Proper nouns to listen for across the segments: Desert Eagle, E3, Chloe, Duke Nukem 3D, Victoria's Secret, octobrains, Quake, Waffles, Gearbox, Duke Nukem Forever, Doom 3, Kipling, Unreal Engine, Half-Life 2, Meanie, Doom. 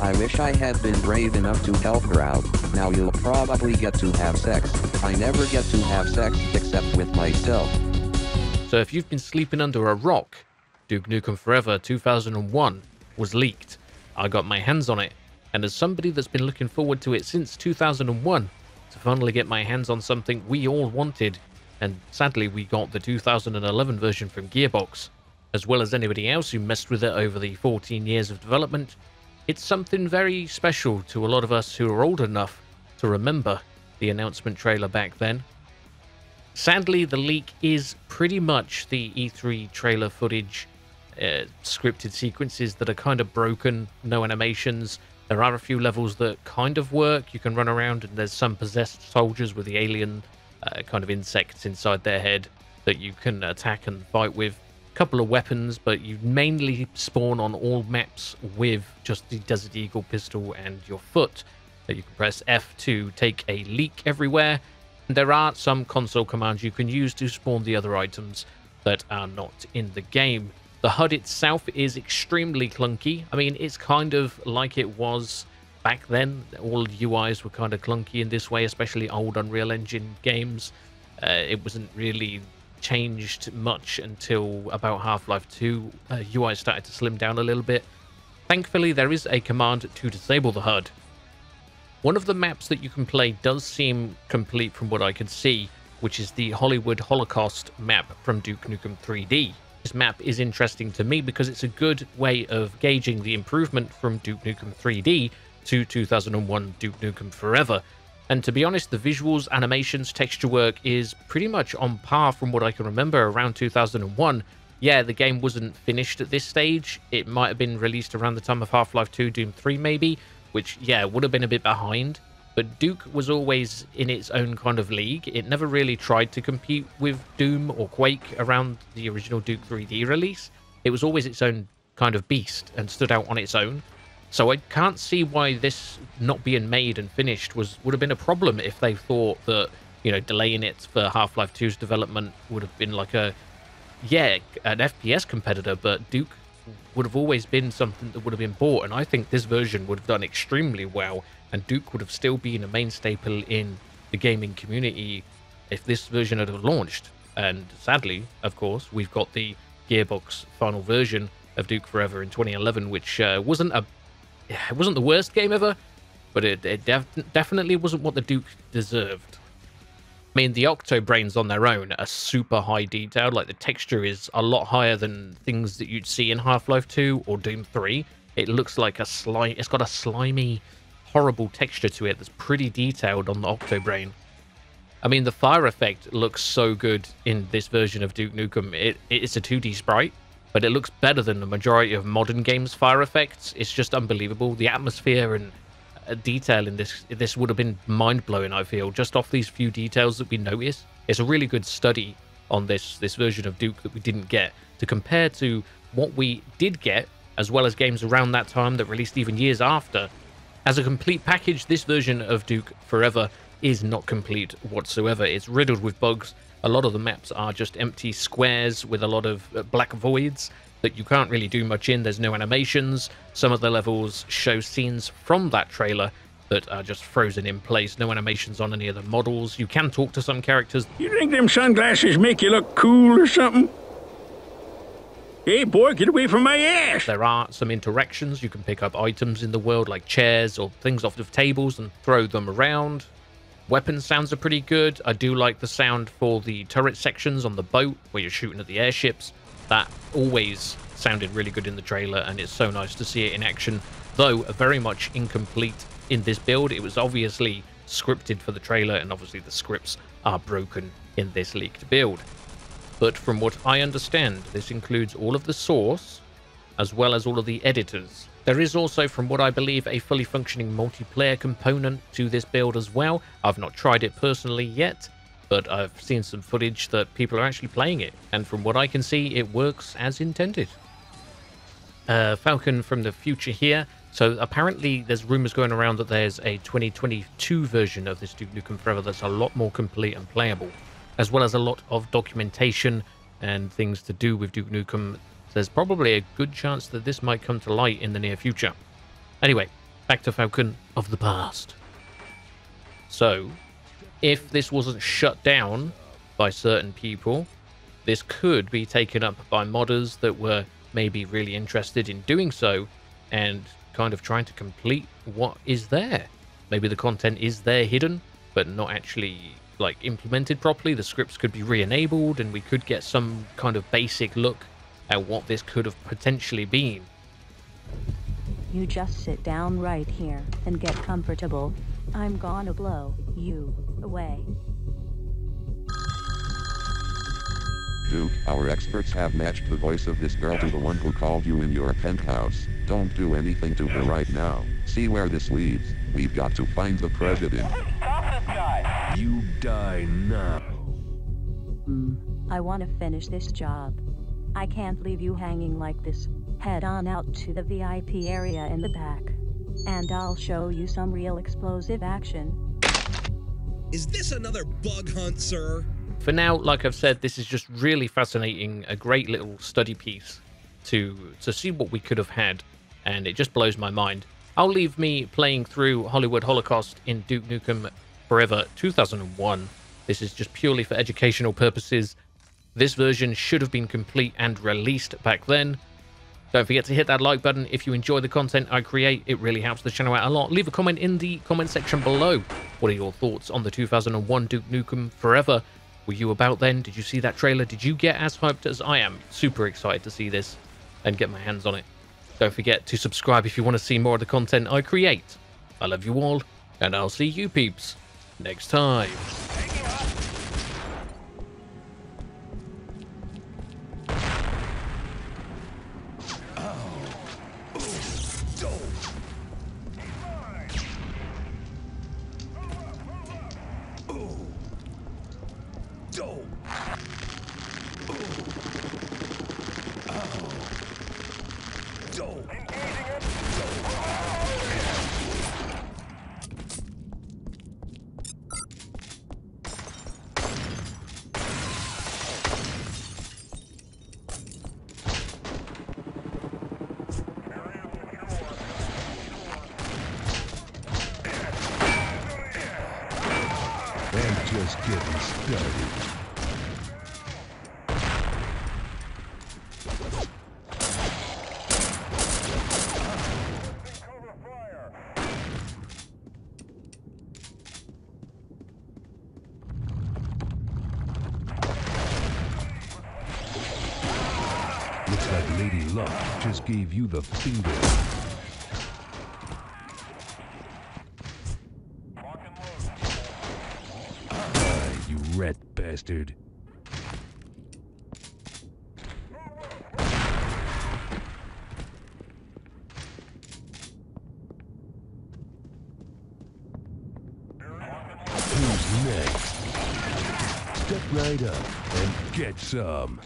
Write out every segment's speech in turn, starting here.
I wish I had been brave enough to help her out. Now you'll probably get to have sex. I never get to have sex except with myself. So if you've been sleeping under a rock, Duke Nukem Forever 2001 was leaked. I got my hands on it, and as somebody that's been looking forward to it since 2001, to finally get my hands on something we all wanted, and sadly we got the 2011 version from Gearbox, as well as anybody else who messed with it over the 14 years of development, it's something very special to a lot of us who are old enough to remember the announcement trailer back then. Sadly, the leak is pretty much the E3 trailer footage, scripted sequences that are kind of broken, no animations. There are a few levels that kind of work. You can run around and there's some possessed soldiers with the alien kind of insects inside their head that you can attack and fight with. Couple of weapons, but you mainly spawn on all maps with just the Desert Eagle pistol and your foot. You can press F to take a leak everywhere, and there are some console commands you can use to spawn the other items that are not in the game. The HUD itself is extremely clunky. I mean, it's kind of like it was back then. All UIs were kind of clunky in this way, especially old Unreal Engine games. It wasn't really changed much until about Half-Life 2. UI started to slim down a little bit. Thankfully, there is a command to disable the HUD. One of the maps that you can play does seem complete from what I can see, which is the Hollywood Holocaust map from Duke Nukem 3D. This map is interesting to me because it's a good way of gauging the improvement from Duke Nukem 3D to 2001 Duke Nukem Forever. And to be honest, the visuals, animations, texture work is pretty much on par from what I can remember around 2001. Yeah, the game wasn't finished at this stage. It might have been released around the time of Half-Life 2, Doom 3 maybe, which, yeah, would have been a bit behind. But Duke was always in its own kind of league. It never really tried to compete with Doom or Quake around the original Duke 3D release. It was always its own kind of beast and stood out on its own. So I can't see why this not being made and finished would have been a problem if they thought that, you know, delaying it for Half-Life 2's development would have been like a, yeah, an FPS competitor, but Duke would have always been something that would have been bought, and I think this version would have done extremely well, and Duke would have still been a main staple in the gaming community if this version had launched. And sadly, of course, we've got the Gearbox final version of Duke Forever in 2011, which it wasn't the worst game ever, but it definitely wasn't what the Duke deserved. I mean, the octobrains on their own are super high detailed. Like, the texture is a lot higher than things that you'd see in Half-Life 2 or Doom 3. It looks like a slime. It's got a slimy, horrible texture to it that's pretty detailed on the octobrain. I mean, the fire effect looks so good in this version of Duke Nukem. It's a 2D sprite, but it looks better than the majority of modern games' fire effects. It's just unbelievable. The atmosphere and detail in this would have been mind-blowing, I feel, just off these few details that we noticed. It's a really good study on this version of Duke that we didn't get, to compare to what we did get, as well as games around that time that released even years after. As a complete package, this version of Duke Forever is not complete whatsoever. It's riddled with bugs. A lot of the maps are just empty squares with a lot of black voids that you can't really do much in. There's no animations. Some of the levels show scenes from that trailer that are just frozen in place. No animations on any of the models. You can talk to some characters. You think them sunglasses make you look cool or something? Hey, boy, get away from my ass! There are some interactions. You can pick up items in the world, like chairs or things off of tables, and throw them around. Weapon sounds are pretty good. I do like the sound for the turret sections on the boat where you're shooting at the airships. That always sounded really good in the trailer, and it's so nice to see it in action, though very much incomplete in this build. It was obviously scripted for the trailer, and obviously the scripts are broken in this leaked build. But from what I understand, this includes all of the source as well as all of the editors. There is also, from what I believe, a fully functioning multiplayer component to this build as well. I've not tried it personally yet, but I've seen some footage that people are actually playing it, and from what I can see, it works as intended. Falcon from the future here. So apparently there's rumors going around that there's a 2022 version of this Duke Nukem Forever that's a lot more complete and playable, as well as a lot of documentation and things to do with Duke Nukem. There's probably a good chance that this might come to light in the near future. Anyway, Factor Falcon of the past. So, if this wasn't shut down by certain people, this could be taken up by modders that were maybe really interested in doing so and kind of trying to complete what is there. Maybe the content is there hidden, but not actually like implemented properly. The scripts could be re-enabled and we could get some kind of basic look at what this could have potentially been. You just sit down right here and get comfortable. I'm gonna blow you away. Duke, our experts have matched the voice of this girl to the one who called you in your penthouse. Don't do anything to her right now. See where this leads. We've got to find the president. Stop this guy! You die now. I want to finish this job. I can't leave you hanging like this. Head on out to the VIP area in the back. And I'll show you some real explosive action. Is this another bug hunt, sir? For now, like I've said, this is just really fascinating, a great little study piece to see what we could have had, and it just blows my mind. I'll leave me playing through Hollywood Holocaust in Duke Nukem Forever 2001. This is just purely for educational purposes. This version should have been complete and released back then. Don't forget to hit that like button if you enjoy the content I create. It really helps the channel out a lot. Leave a comment in the comment section below. What are your thoughts on the 2001 Duke Nukem Forever? Were you about then? Did you see that trailer? Did you get as hyped as I am? Super excited to see this and get my hands on it. Don't forget to subscribe if you want to see more of the content I create. I love you all, and I'll see you peeps next time. Just getting started. Looks like Lady Luck just gave you the finger. Red bastard. Who's next? Step right up and get some.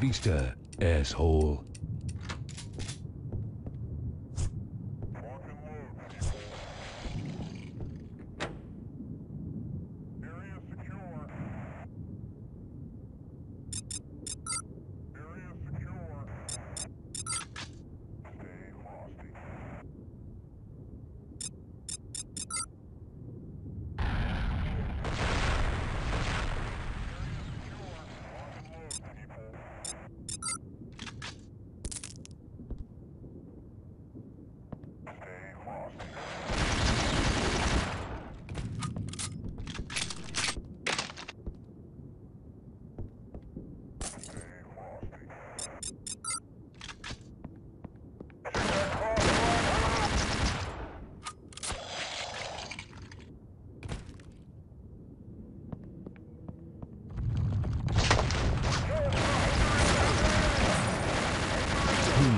Vista, asshole. Area secure. Area secure.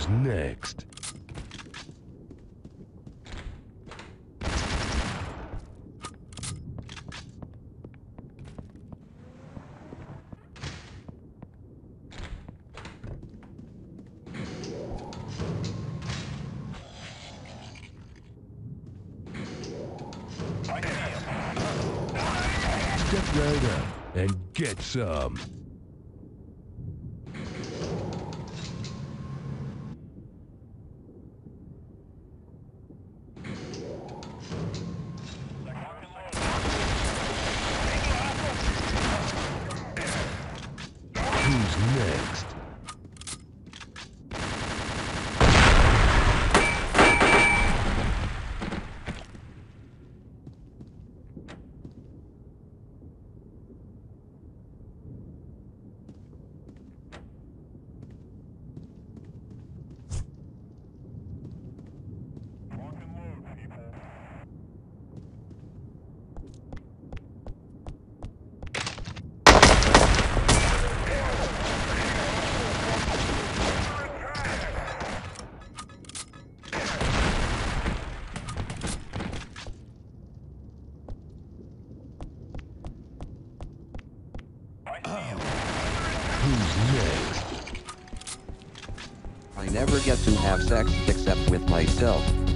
Stay next. Step right up and get some. Who's next? I never get to have sex except with myself.